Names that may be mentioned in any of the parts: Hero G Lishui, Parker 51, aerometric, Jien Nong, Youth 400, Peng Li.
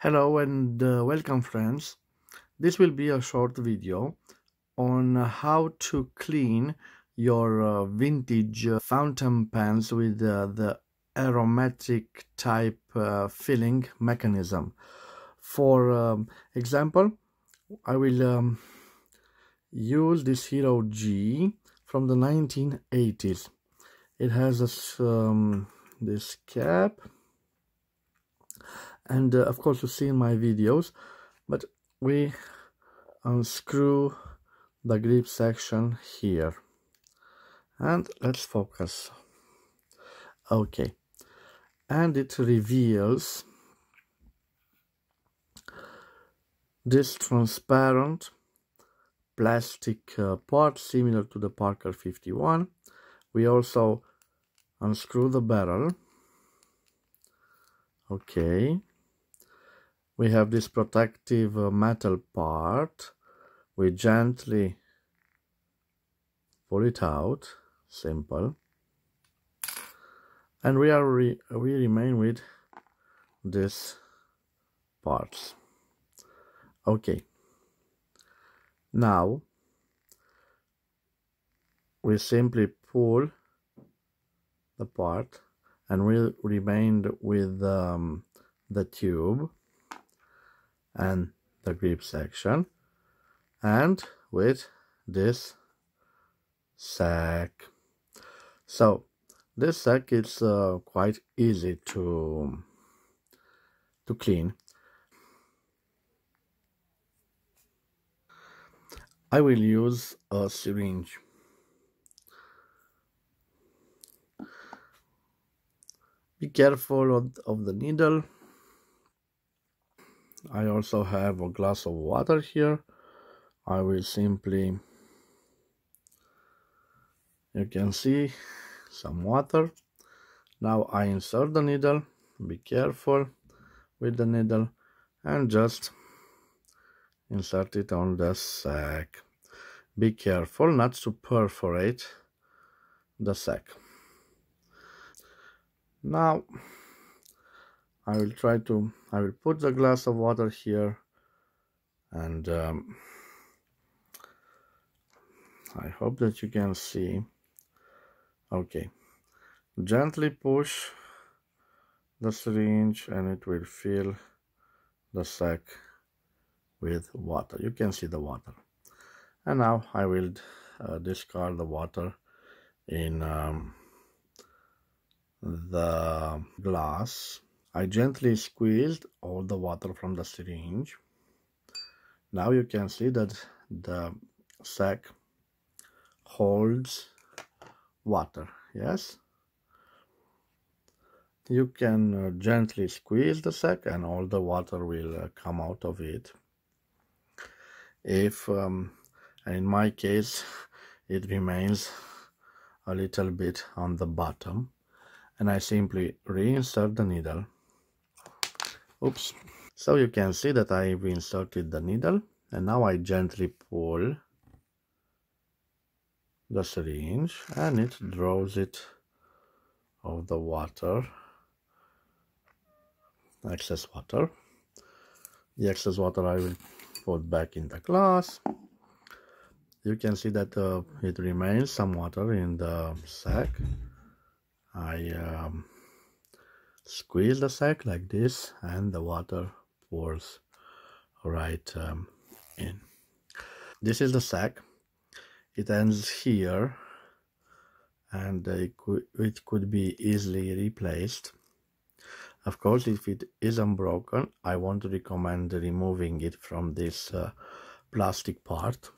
Hello and welcome friends. This will be a short video on how to clean your vintage fountain pens with the aromatic type filling mechanism. For example, I will use this Hero G from the 1980s. It has this cap. And of course you see in my videos, but we unscrew the grip section here. And let's focus. Okay. And it reveals this transparent plastic part similar to the Parker 51. We also unscrew the barrel. Okay. We have this protective metal part. We gently pull it out, simple. And we remain with this parts. Okay. Now we simply pull the part and we'll remain with the tube and the grip section, and with this sack. So this sack is quite easy to clean. I will use a syringe. Be careful of the needle. I also have a glass of water here. I will simply, you can see some water. Now I insert the needle, be careful with the needle, and just insert it on the sack. Be careful not to perforate the sack. Now I will put the glass of water here, and I hope that you can see. Okay, gently push the syringe and it will fill the sack with water. You can see the water. And now I will discard the water in the glass. I gently squeezed all the water from the syringe. Now you can see that the sack holds water, yes? You can gently squeeze the sack and all the water will come out of it. If, in my case, it remains a little bit on the bottom, and I simply reinsert the needle. Oops. So you can see that I've inserted the needle, and now I gently pull the syringe and it draws it of the water, excess water. The excess water I will put back in the glass. You can see that it remains some water in the sack. I squeeze the sack like this and the water pours right in. This is the sack. It ends here, and it could be easily replaced. Of course, if it isn't broken, I want to recommend removing it from this plastic part.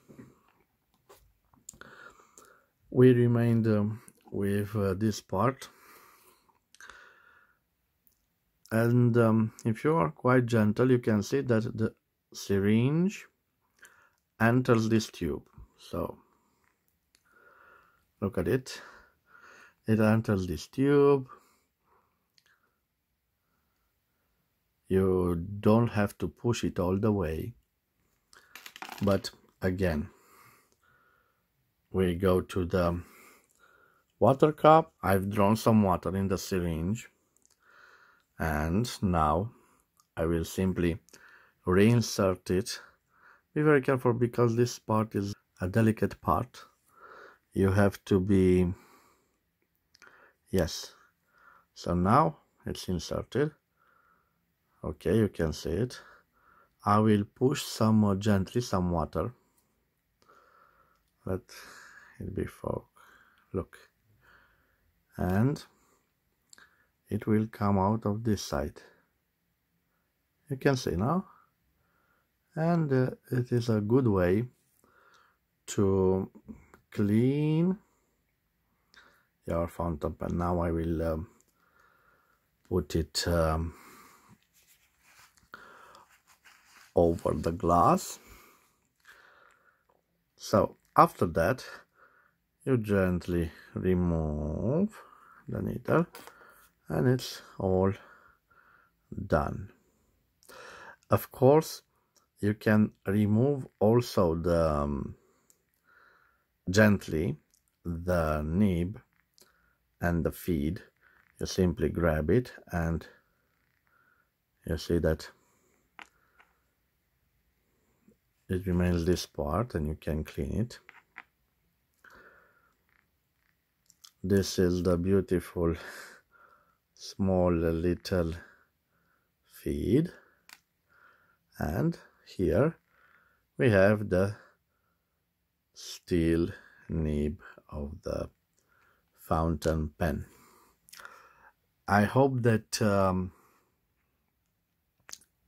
We remained with this part, and if you are quite gentle, you can see that the syringe enters this tube. So look at it, it enters this tube. You don't have to push it all the way, but again we go to the water cup. I've drawn some water in the syringe, and now I will simply reinsert it. Be very careful because this part is a delicate part. You have to be, yes. So now it's inserted. Okay, you can see it. I will push some more gently, some water. Let it be fog. Look. And it will come out of this side. You can see now. And it is a good way to clean your fountain pen. Now I will put it over the glass. So after that, you gently remove the needle and it's all done. Of course, you can remove also the gently the nib and the feed. You simply grab it and you see that it remains this part, and you can clean it. This is the beautiful small little feed, and here we have the steel nib of the fountain pen. I hope that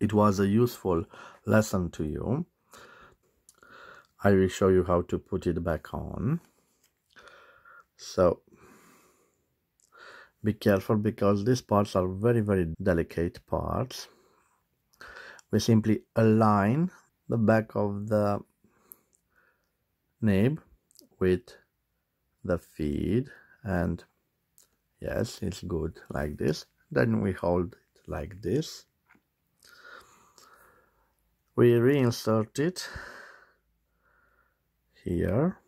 it was a useful lesson to you. I will show you how to put it back on. So be careful because these parts are very, very delicate parts. We simply align the back of the nib with the feed, and yes, it's good like this. Then we hold it like this. We reinsert it here.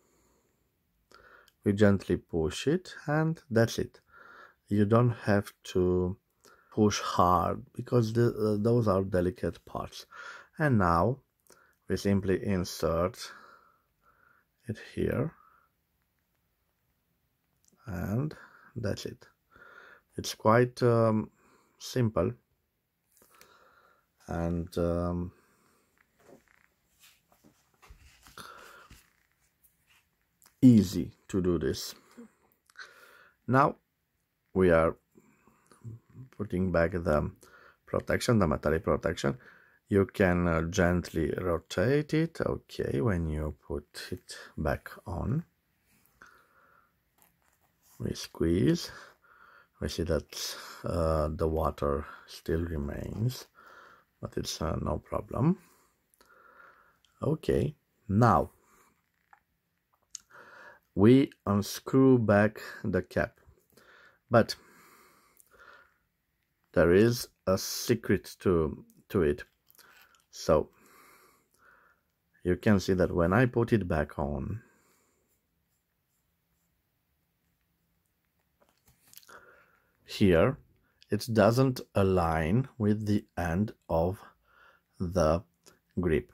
We gently push it, and that's it. You don't have to push hard because those are delicate parts. And now we simply insert it here, and that's it. It's quite simple, and easy to do this. Now we are putting back the protection, the metallic protection. You can gently rotate it, okay, when you put it back on. We squeeze. We see that the water still remains, but it's no problem. Okay, now we unscrew back the cap, but there is a secret to it. So you can see that when I put it back on, here it doesn't align with the end of the grip.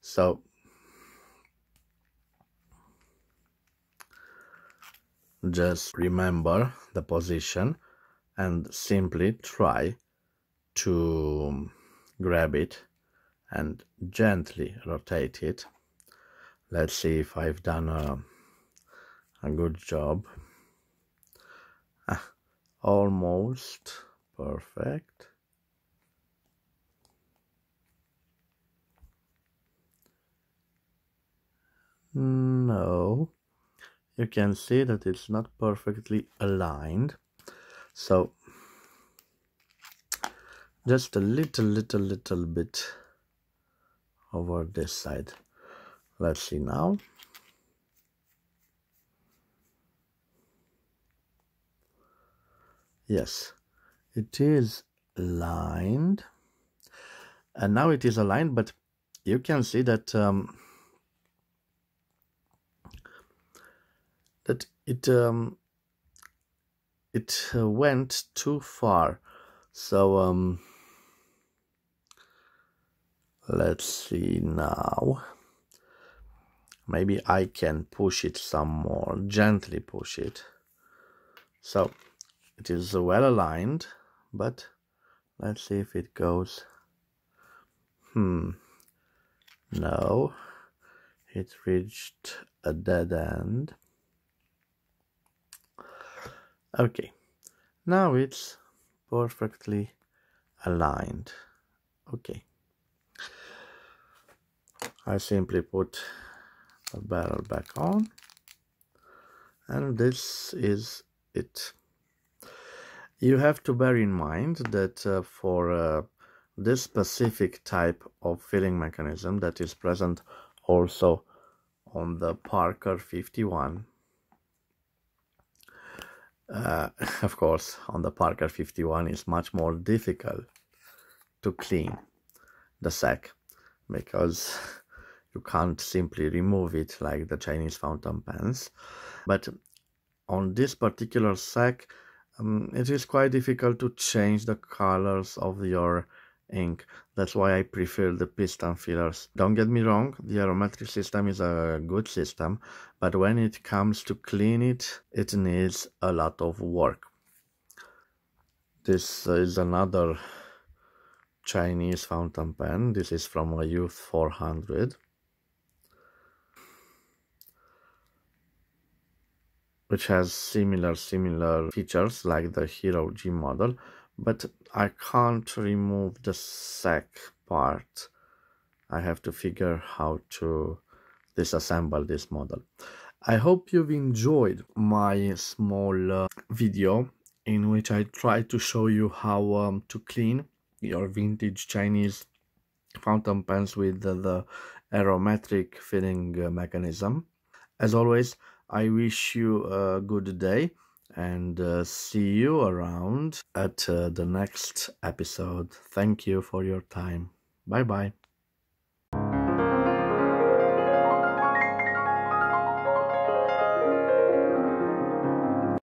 So just remember the position and simply try to grab it and gently rotate it. Let's see if I've done a good job. Almost perfect. No, you can see that it's not perfectly aligned. So just a little bit over this side. Let's see now. Yes, it is aligned, and now it is aligned, but you can see that it went too far. So Let's see now. Maybe I can push it some more, gently push it. So it is well aligned, but let's see if it goes. No, it reached a dead end. Okay, now it's perfectly aligned. Okay, I simply put the barrel back on, and this is it. You have to bear in mind that for this specific type of filling mechanism that is present also on the Parker 51, of course, on the Parker 51 it's much more difficult to clean the sack, because you can't simply remove it like the Chinese fountain pens. But on this particular sack, it is quite difficult to change the colors of your ink. That's why I prefer the piston fillers. Don't get me wrong, the aerometric system is a good system, but when it comes to clean it, it needs a lot of work. This is another Chinese fountain pen. This is from a Youth 400, which has similar features like the Hero G model, but I can't remove the sack part. I have to figure how to disassemble this model. I hope you've enjoyed my small video in which I try to show you how to clean your vintage Chinese fountain pens with the aerometric filling mechanism. As always, I wish you a good day, and see you around at the next episode. Thank you for your time. Bye bye.